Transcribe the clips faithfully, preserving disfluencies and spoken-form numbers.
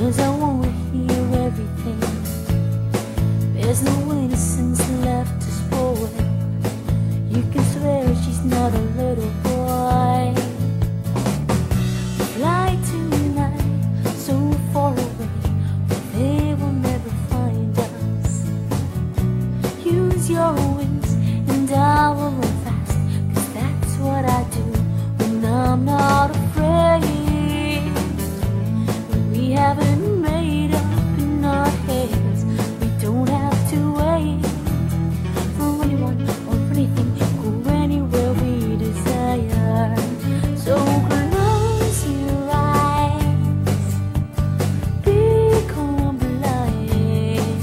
'cause I wanna hear everything. There's no innocence left to spoil. You can swear she's not a little boy. We fly tonight so far away, but they will never find us. Use your wings and I will run fast, 'cause that's what I do when I'm not afraid. We haven't made up in our heads. We don't have to wait for anyone or for anything. Go anywhere we desire. So close your eyes, become blind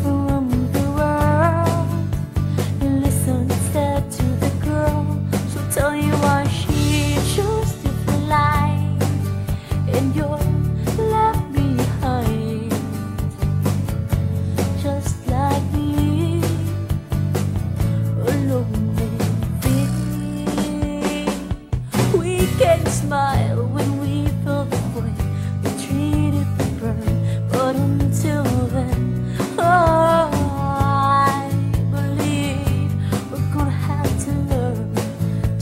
from the world, and listen instead to the girl. She'll tell you why she chose to fly. And you're left behind, just like me, a lonely thing. We can smile when we feel the void, we treat it the burn, but until then, oh, I believe we're gonna have to learn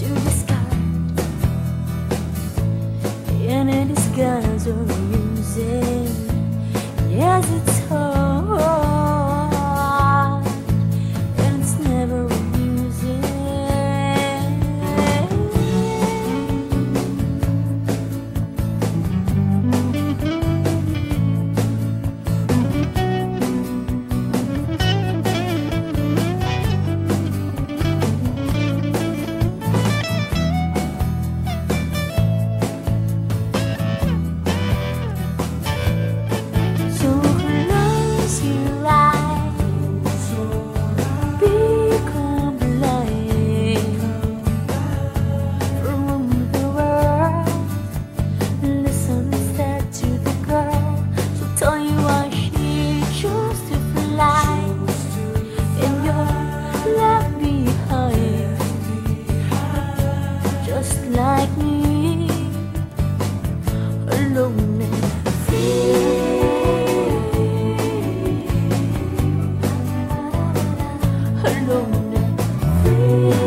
to disguise, and it is guys are using. Yes, it's hard, and it's never like me, a lonely thing, a lonely thing.